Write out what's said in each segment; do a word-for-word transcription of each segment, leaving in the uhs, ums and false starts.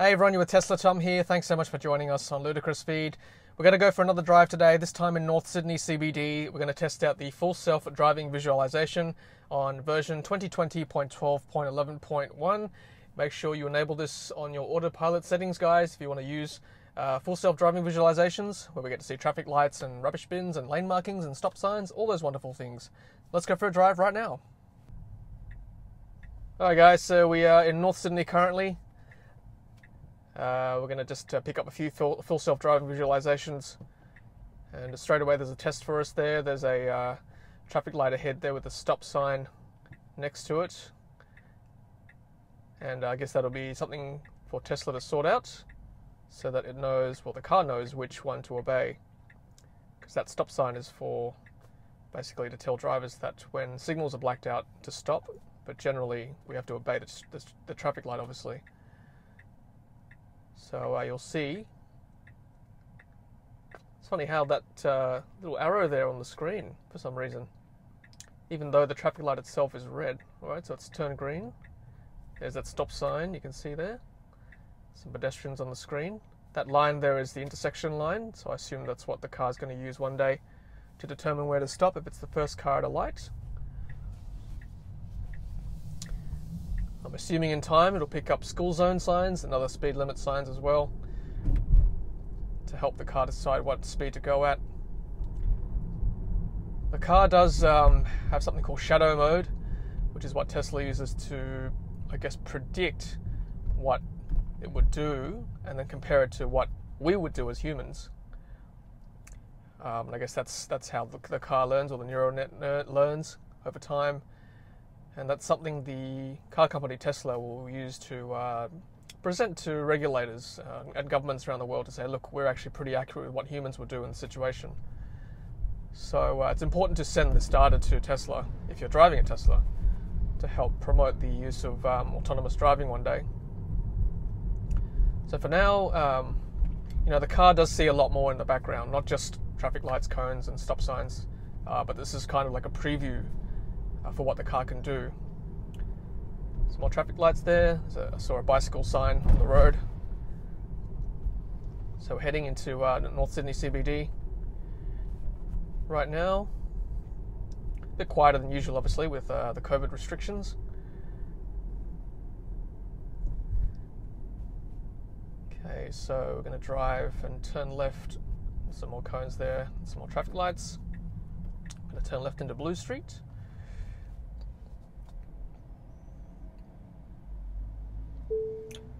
Hey everyone, you're with Tesla Tom here. Thanks so much for joining us on Ludicrous Feed. We're going to go for another drive today, this time in North Sydney C B D. We're going to test out the full self-driving visualization on version twenty twenty point twelve point eleven point one. Make sure you enable this on your autopilot settings, guys, if you want to use uh, full self-driving visualizations, where we get to see traffic lights and rubbish bins and lane markings and stop signs, all those wonderful things. Let's go for a drive right now. All right, guys, so we are in North Sydney currently. Uh, we're going to just uh, pick up a few full, full self-driving visualizations, and straight away there's a test for us there. There's a uh, traffic light ahead there with a stop sign next to it, and uh, I guess that'll be something for Tesla to sort out so that it knows, well, the car knows which one to obey, because that stop sign is for basically to tell drivers that when signals are blacked out to stop, but generally we have to obey the, the, the traffic light, obviously. So uh, you'll see, it's funny how that uh, little arrow there on the screen, for some reason, even though the traffic light itself is red, all right, so it's turned green. There's that stop sign you can see there, some pedestrians on the screen. That line there is the intersection line, so I assume that's what the car's going to use one day to determine where to stop if it's the first car at a light. I'm assuming in time it'll pick up school zone signs and other speed limit signs as well to help the car decide what speed to go at. The car does um, have something called shadow mode, which is what Tesla uses to, I guess, predict what it would do and then compare it to what we would do as humans. Um, and I guess that's that's how the, the car learns, or the neural net learns over time. And that's something the car company Tesla will use to uh, present to regulators uh, and governments around the world to say, look, we're actually pretty accurate with what humans would do in the situation. So uh, it's important to send this data to Tesla, if you're driving a Tesla, to help promote the use of um, autonomous driving one day. So for now, um, you know, the car does see a lot more in the background, not just traffic lights, cones and stop signs, uh, but this is kind of like a preview for what the car can do. Some more traffic lights there. So I saw a bicycle sign on the road. So we're heading into uh, North Sydney C B D right now. A bit quieter than usual, obviously, with uh, the COVID restrictions. Okay, so we're going to drive and turn left. Some more cones there. Some more traffic lights. I'm going to turn left into Blue Street.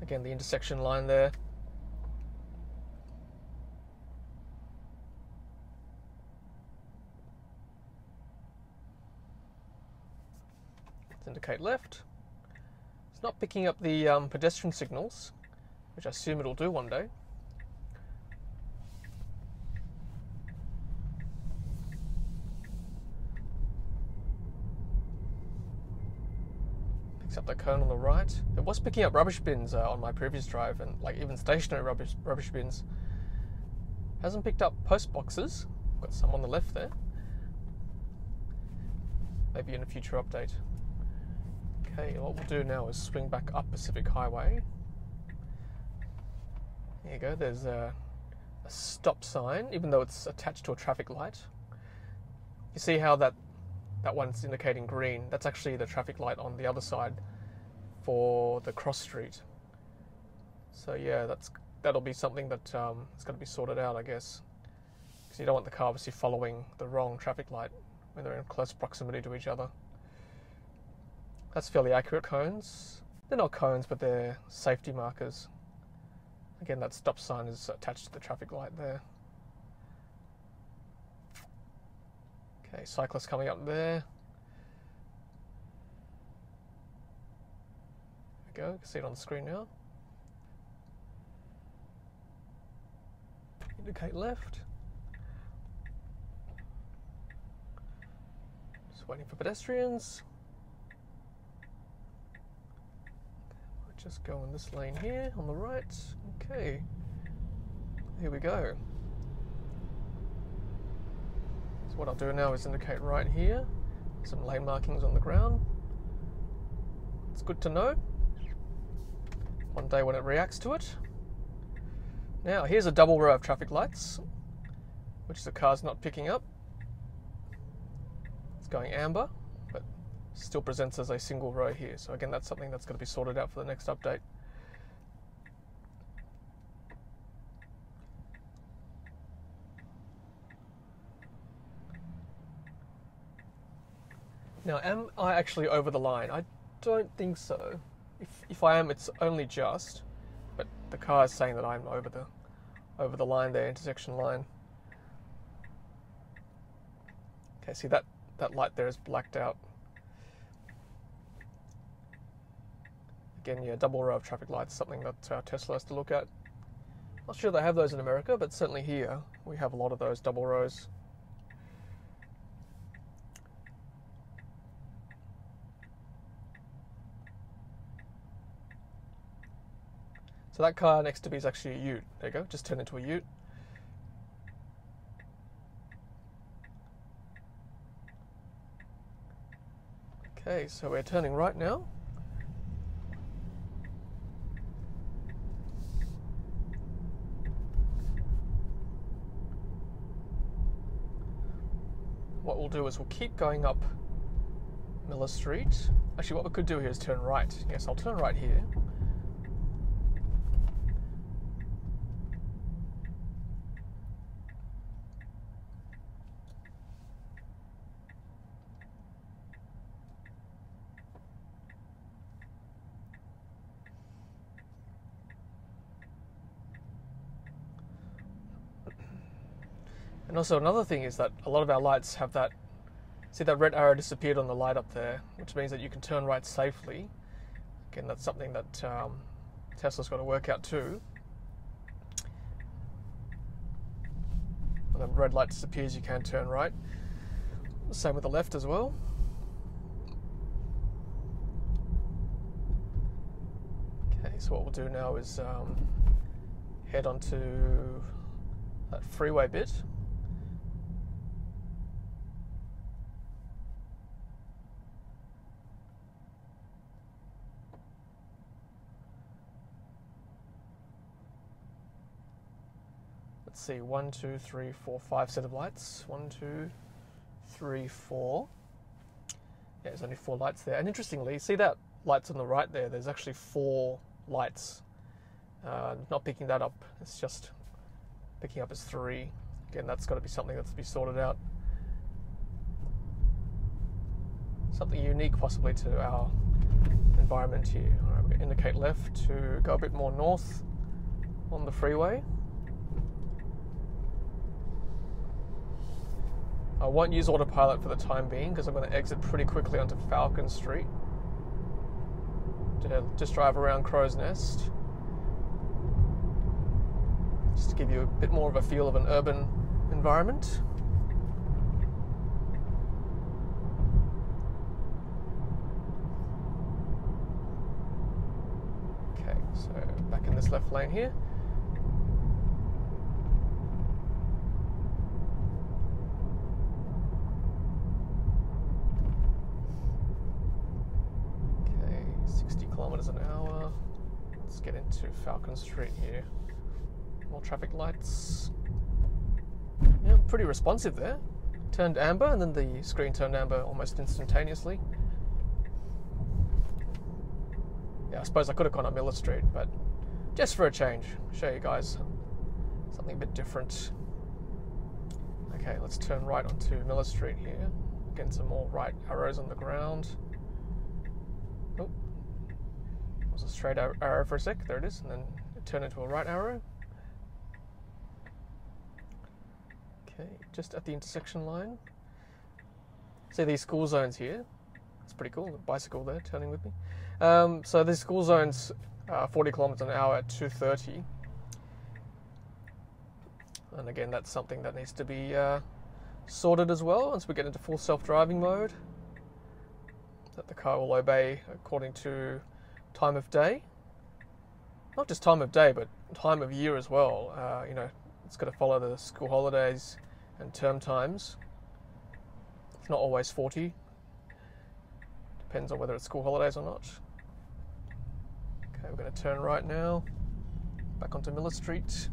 Again, the intersection line there. Let's indicate left. It's not picking up the um, pedestrian signals, which I assume it'll do one day. Picks up the cone on the right. It was picking up rubbish bins uh, on my previous drive, and like even stationary rubbish rubbish bins. Hasn't picked up post boxes. Got some on the left there. Maybe in a future update. Okay, what we'll do now is swing back up Pacific Highway. There you go. There's a, a stop sign, even though it's attached to a traffic light. You see how that. That one's indicating green. That's actually the traffic light on the other side for the cross street. So yeah, that's that'll be something that um, it's going to be sorted out, I guess, because you don't want the car obviously following the wrong traffic light when they're in close proximity to each other. That's fairly accurate. Cones. They're not cones, but they're safety markers. Again, that stop sign is attached to the traffic light there. Okay, cyclist coming up there. There we go, you can see it on the screen now. Indicate left. Just waiting for pedestrians. I'll just go in this lane here on the right. Okay, here we go. What I'll do now is indicate right here. Some lane markings on the ground. It's good to know. one day when it reacts to it. Now, here's a double row of traffic lights, which the car's not picking up. It's going amber, but still presents as a single row here. So again, that's something that's going to be sorted out for the next update. Now, am I actually over the line? I don't think so. If, if I am, it's only just, but the car is saying that I'm over the, over the line there, intersection line. Okay, see that, that light there is blacked out. Again, yeah, double row of traffic lights, something that uh, Tesla has to look at. Not sure they have those in America, but certainly here we have a lot of those double rows. So that car next to me is actually a ute. There you go, just turned into a ute. Okay, so we're turning right now. What we'll do is we'll keep going up Miller Street. Actually, what we could do here is turn right. Yes, I'll turn right here. And also another thing is that a lot of our lights have that, see that red arrow disappeared on the light up there, which means that you can turn right safely. Again, that's something that um, Tesla's got to work out too. When the red light disappears, you can turn right. Same with the left as well. Okay, so what we'll do now is um, head onto that freeway bit. Let's see, one, two, three, four, five set of lights. One, two, three, four. Yeah, there's only four lights there. And interestingly, see that lights on the right there? There's actually four lights. Uh, not picking that up. It's just picking up as three. Again, that's got to be something that's to be sorted out. Something unique possibly to our environment here. All right, we're going to indicate left to go a bit more north on the freeway. I won't use autopilot for the time being because I'm going to exit pretty quickly onto Falcon Street to just drive around Crow's Nest, just to give you a bit more of a feel of an urban environment. Okay, so back in this left lane here. sixty kilometers an hour. Let's get into Falcon Street here. More traffic lights. Yeah, pretty responsive there. Turned amber and then the screen turned amber almost instantaneously. Yeah, I suppose I could have gone up Miller Street, but just for a change, I'll show you guys something a bit different. Okay, let's turn right onto Miller Street here. Again, some more right arrows on the ground. Oh, was a straight arrow for a sec, there it is, and then it turned into a right arrow. Okay, just at the intersection line. See these school zones here? It's pretty cool, the bicycle there turning with me. Um, so these school zones are forty kilometers an hour at two thirty. And again, that's something that needs to be uh, sorted as well once we get into full self-driving mode. That the car will obey according to time of day, not just time of day, but time of year as well. Uh, you know, it's got to follow the school holidays and term times. It's not always forty. Depends on whether it's school holidays or not. Okay, we're going to turn right now, back onto Miller Street.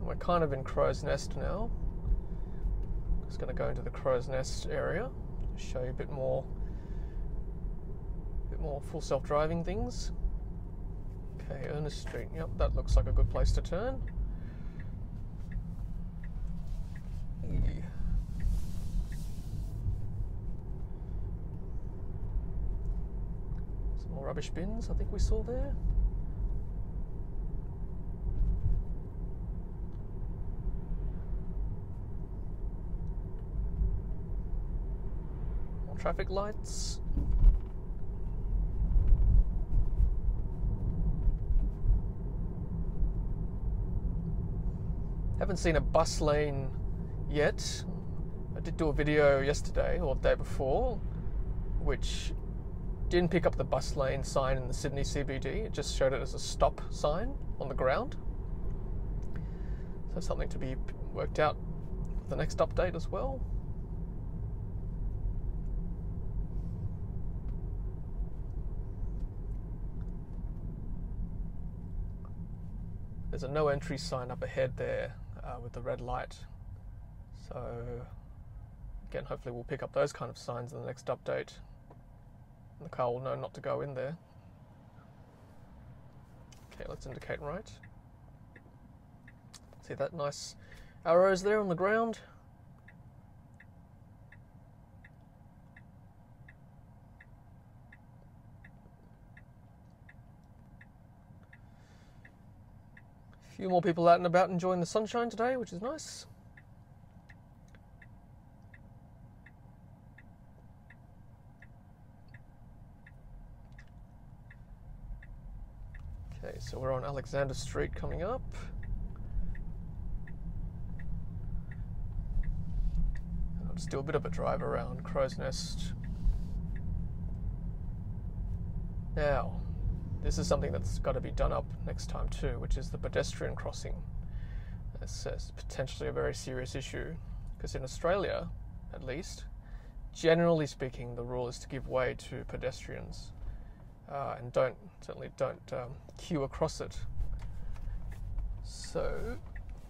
We're kind of in Crow's Nest now. Just going to go into the Crow's Nest area, show you a bit more, a bit more full self-driving things. Okay, Ernest Street. Yep, that looks like a good place to turn. Yeah. Some more rubbish bins I think we saw there. More traffic lights. Haven't seen a bus lane yet. I did do a video yesterday or the day before which didn't pick up the bus lane sign in the Sydney C B D. It just showed it as a stop sign on the ground. So something to be worked out for the next update as well. There's a no entry sign up ahead there uh, with the red light. So, again, hopefully we'll pick up those kind of signs in the next update. And the car will know not to go in there. Okay, let's indicate right. See that nice arrows there on the ground? A few more people out and about enjoying the sunshine today, which is nice. So we're on Alexander Street coming up. And I'll just do a bit of a drive around Crow's Nest. Now, this is something that's got to be done up next time too, which is the pedestrian crossing. This is potentially a very serious issue, because in Australia, at least, generally speaking, the rule is to give way to pedestrians. Uh, and don't, certainly don't um, queue across it. So,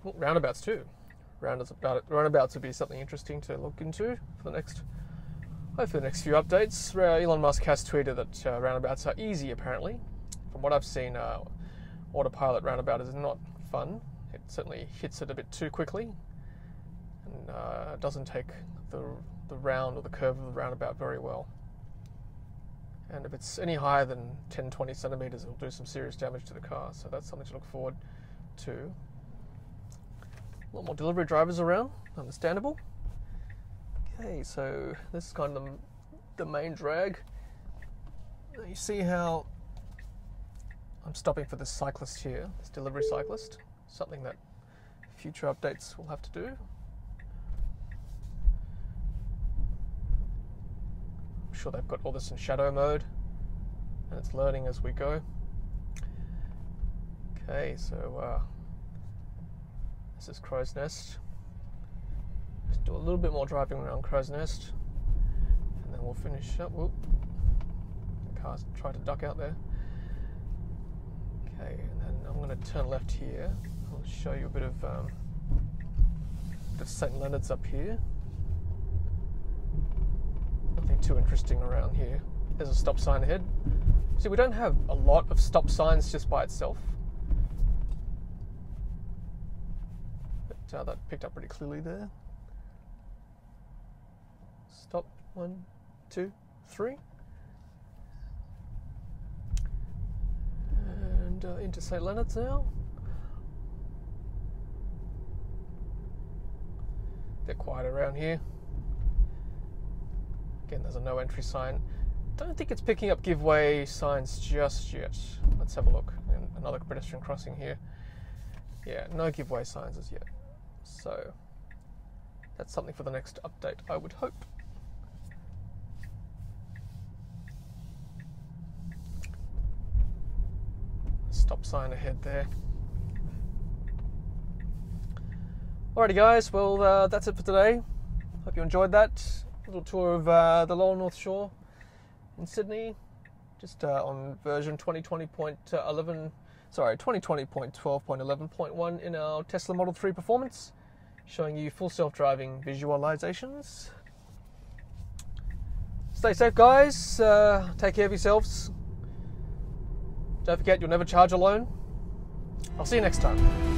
well, roundabouts too. Roundabouts, about it, roundabouts would be something interesting to look into for the next, hopefully the next few updates. Uh, Elon Musk has tweeted that uh, roundabouts are easy, apparently. From what I've seen, uh, Autopilot roundabout is not fun. It certainly hits it a bit too quickly and uh, doesn't take the, the round or the curve of the roundabout very well. And if it's any higher than ten, twenty centimetres, it'll do some serious damage to the car. So that's something to look forward to. A lot more delivery drivers around, understandable. Okay, so this is kind of the, the main drag. You see how I'm stopping for this cyclist here, this delivery cyclist. Something that future updates will have to do. Sure, they've got all this in shadow mode and it's learning as we go. Okay, so uh, this is Crow's Nest. Let's do a little bit more driving around Crow's Nest and then we'll finish up. Whoop, the car's tried to duck out there. Okay, and then I'm going to turn left here. I'll show you a bit of, um, bit of Saint Leonard's up here. Nothing too interesting around here. There's a stop sign ahead. See, we don't have a lot of stop signs just by itself. But uh, that picked up pretty clearly there. Stop. One, two, three. And uh, into Saint Leonard's now. They're quiet around here. Again, there's a no entry sign. Don't think it's picking up give way signs just yet. Let's have a look. Another pedestrian crossing here. Yeah, no give way signs as yet. So that's something for the next update, I would hope. Stop sign ahead there. Alrighty guys, well uh, that's it for today. Hope you enjoyed that. Little tour of uh, the Lower North Shore in Sydney. just uh, on version twenty twenty point eleven, sorry, twenty twenty point twelve point eleven point one in our Tesla Model three Performance, showing you full self-driving visualizations. Stay safe, guys. Uh, take care of yourselves. Don't forget, you'll never charge alone. I'll see you next time.